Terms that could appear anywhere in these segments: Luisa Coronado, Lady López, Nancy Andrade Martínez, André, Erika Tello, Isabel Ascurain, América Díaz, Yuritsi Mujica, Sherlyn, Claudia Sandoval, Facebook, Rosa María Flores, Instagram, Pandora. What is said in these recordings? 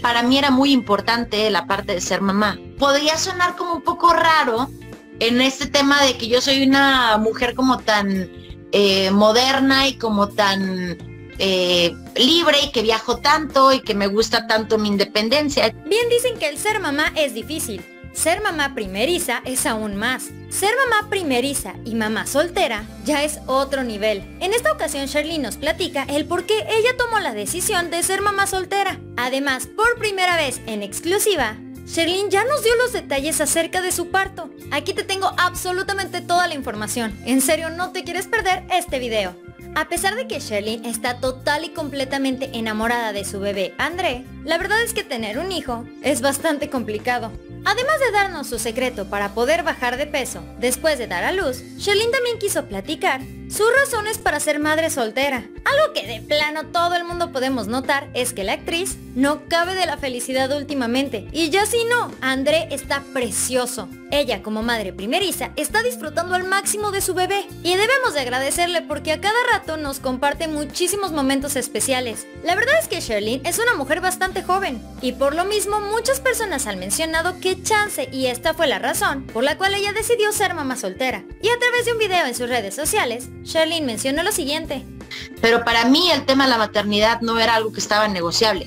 para mí era muy importante la parte de ser mamá. Podría sonar como un poco raro en este tema de que yo soy una mujer como tan moderna y como tan libre y que viajo tanto y que me gusta tanto mi independencia. Bien dicen que el ser mamá es difícil. Ser mamá primeriza es aún más. Ser mamá primeriza y mamá soltera ya es otro nivel. En esta ocasión Sherlyn nos platica el por qué ella tomó la decisión de ser mamá soltera. Además, por primera vez en exclusiva, Sherlyn ya nos dio los detalles acerca de su parto. Aquí te tengo absolutamente toda la información. En serio, no te quieres perder este video. A pesar de que Sherlyn está total y completamente enamorada de su bebé André, la verdad es que tener un hijo es bastante complicado. Además de darnos su secreto para poder bajar de peso después de dar a luz, Sherlyn también quiso platicar sus razones para ser madre soltera. Algo que de plano todo el mundo podemos notar es que la actriz no cabe de la felicidad últimamente. Y ya si no, André está precioso. Ella como madre primeriza está disfrutando al máximo de su bebé. Y debemos de agradecerle porque a cada rato nos comparte muchísimos momentos especiales. La verdad es que Sherlyn es una mujer bastante joven. Y por lo mismo muchas personas han mencionado que chance y esta fue la razón por la cual ella decidió ser mamá soltera. Y a través de un video en sus redes sociales, Sherlyn mencionó lo siguiente. Pero para mí el tema de la maternidad no era algo que estaba negociable.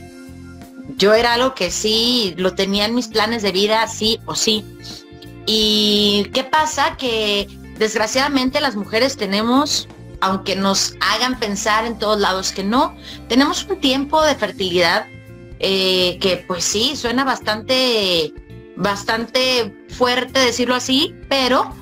Yo era algo que sí, lo tenía en mis planes de vida, sí o sí. ¿Y qué pasa? Que desgraciadamente las mujeres tenemos, aunque nos hagan pensar en todos lados que no, tenemos un tiempo de fertilidad que pues sí, suena bastante fuerte decirlo así, pero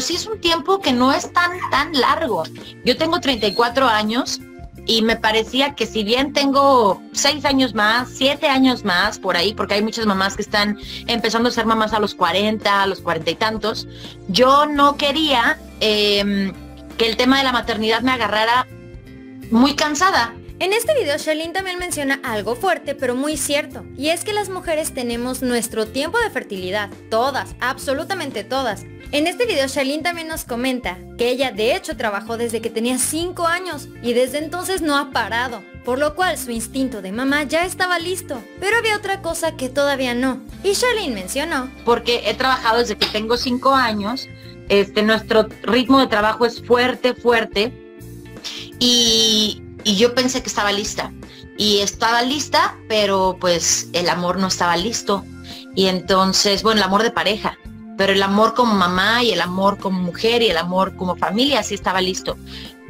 sí es un tiempo que no es tan largo. Yo tengo 34 años y me parecía que si bien tengo 6 años más, 7 años más por ahí, porque hay muchas mamás que están empezando a ser mamás a los 40, a los 40 y tantos, yo no quería que el tema de la maternidad me agarrara muy cansada. En este video Sherlyn también menciona algo fuerte pero muy cierto, y es que las mujeres tenemos nuestro tiempo de fertilidad, todas, absolutamente todas. En este video Sherlyn también nos comenta que ella de hecho trabajó desde que tenía 5 años y desde entonces no ha parado, por lo cual su instinto de mamá ya estaba listo, pero había otra cosa que todavía no, y Sherlyn mencionó. Porque he trabajado desde que tengo 5 años, nuestro ritmo de trabajo es fuerte y yo pensé que estaba lista, y estaba lista, pero pues el amor no estaba listo, y entonces, bueno, el amor de pareja, pero el amor como mamá, y el amor como mujer, y el amor como familia, sí estaba listo.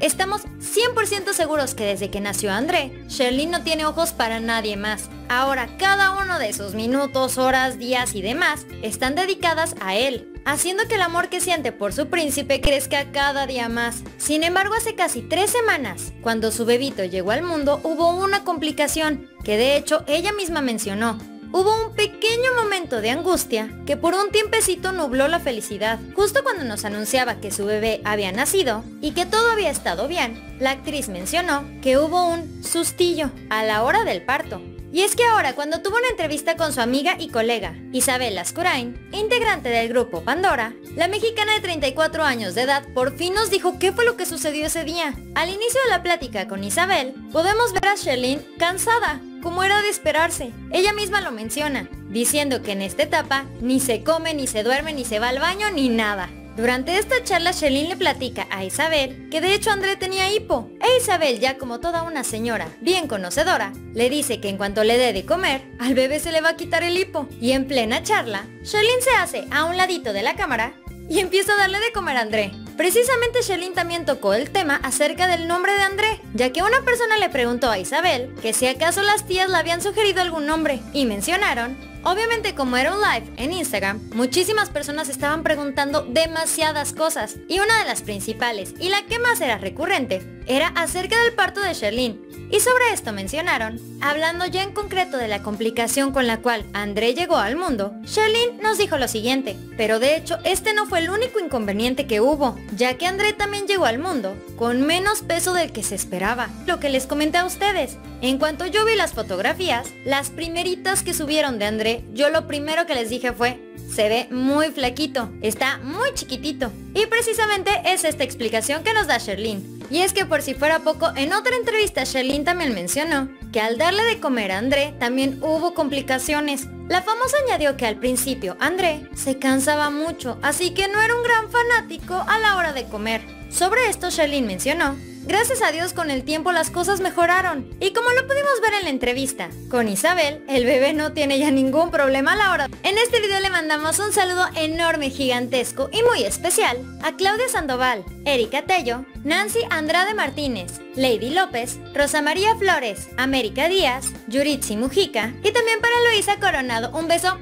Estamos 100% seguros que desde que nació André, Sherlyn no tiene ojos para nadie más. Ahora, cada uno de sus minutos, horas, días y demás, están dedicadas a él, haciendo que el amor que siente por su príncipe crezca cada día más. Sin embargo, hace casi 3 semanas, cuando su bebito llegó al mundo, hubo una complicación, que de hecho ella misma mencionó. Hubo un pequeño momento de angustia que por un tiempecito nubló la felicidad. Justo cuando nos anunciaba que su bebé había nacido y que todo había estado bien, la actriz mencionó que hubo un sustillo a la hora del parto. Y es que ahora, cuando tuvo una entrevista con su amiga y colega, Isabel Ascurain, integrante del grupo Pandora, la mexicana de 34 años de edad por fin nos dijo qué fue lo que sucedió ese día. Al inicio de la plática con Isabel, podemos ver a Sherlyn cansada, como era de esperarse. Ella misma lo menciona, diciendo que en esta etapa ni se come, ni se duerme, ni se va al baño, ni nada. Durante esta charla Sherlyn le platica a Isabel que de hecho André tenía hipo, e Isabel, ya como toda una señora bien conocedora, le dice que en cuanto le dé de comer, al bebé se le va a quitar el hipo. Y en plena charla, Sherlyn se hace a un ladito de la cámara y empieza a darle de comer a André. Precisamente Sherlyn también tocó el tema acerca del nombre de André, ya que una persona le preguntó a Isabel que si acaso las tías le habían sugerido algún nombre, y mencionaron. Obviamente, como era un live en Instagram, muchísimas personas estaban preguntando demasiadas cosas, y una de las principales y la que más era recurrente era acerca del parto de Sherlyn, y sobre esto mencionaron. Hablando ya en concreto de la complicación con la cual André llegó al mundo, Sherlyn nos dijo lo siguiente. Pero de hecho este no fue el único inconveniente que hubo, ya que André también llegó al mundo con menos peso del que se esperaba, lo que les comenté a ustedes. En cuanto yo vi las fotografías, las primeritas que subieron de André, yo lo primero que les dije fue: se ve muy flaquito, está muy chiquitito. Y precisamente es esta explicación que nos da Sherlyn. Y es que por si fuera poco, en otra entrevista Sherlyn también mencionó que al darle de comer a André también hubo complicaciones. La famosa añadió que al principio André se cansaba mucho, así que no era un gran fanático a la hora de comer. Sobre esto Sherlyn mencionó: gracias a Dios con el tiempo las cosas mejoraron, y como lo pudimos ver en la entrevista con Isabel, el bebé no tiene ya ningún problema a la hora. En este video le mandamos un saludo enorme, gigantesco y muy especial a Claudia Sandoval, Erika Tello, Nancy Andrade Martínez, Lady López, Rosa María Flores, América Díaz, Yuritsi Mujica, y también para Luisa Coronado. Un beso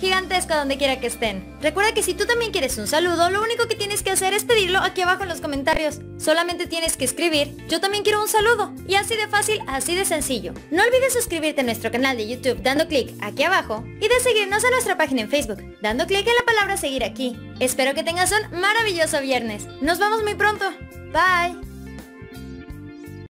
gigantesco donde quiera que estén. Recuerda que si tú también quieres un saludo, lo único que tienes que hacer es pedirlo aquí abajo en los comentarios. Solamente tienes que escribir: yo también quiero un saludo. Y así de fácil, así de sencillo. No olvides suscribirte a nuestro canal de YouTube dando clic aquí abajo, y de seguirnos a nuestra página en Facebook dando clic en la palabra seguir aquí. Espero que tengas un maravilloso viernes. Nos vemos muy pronto. Bye.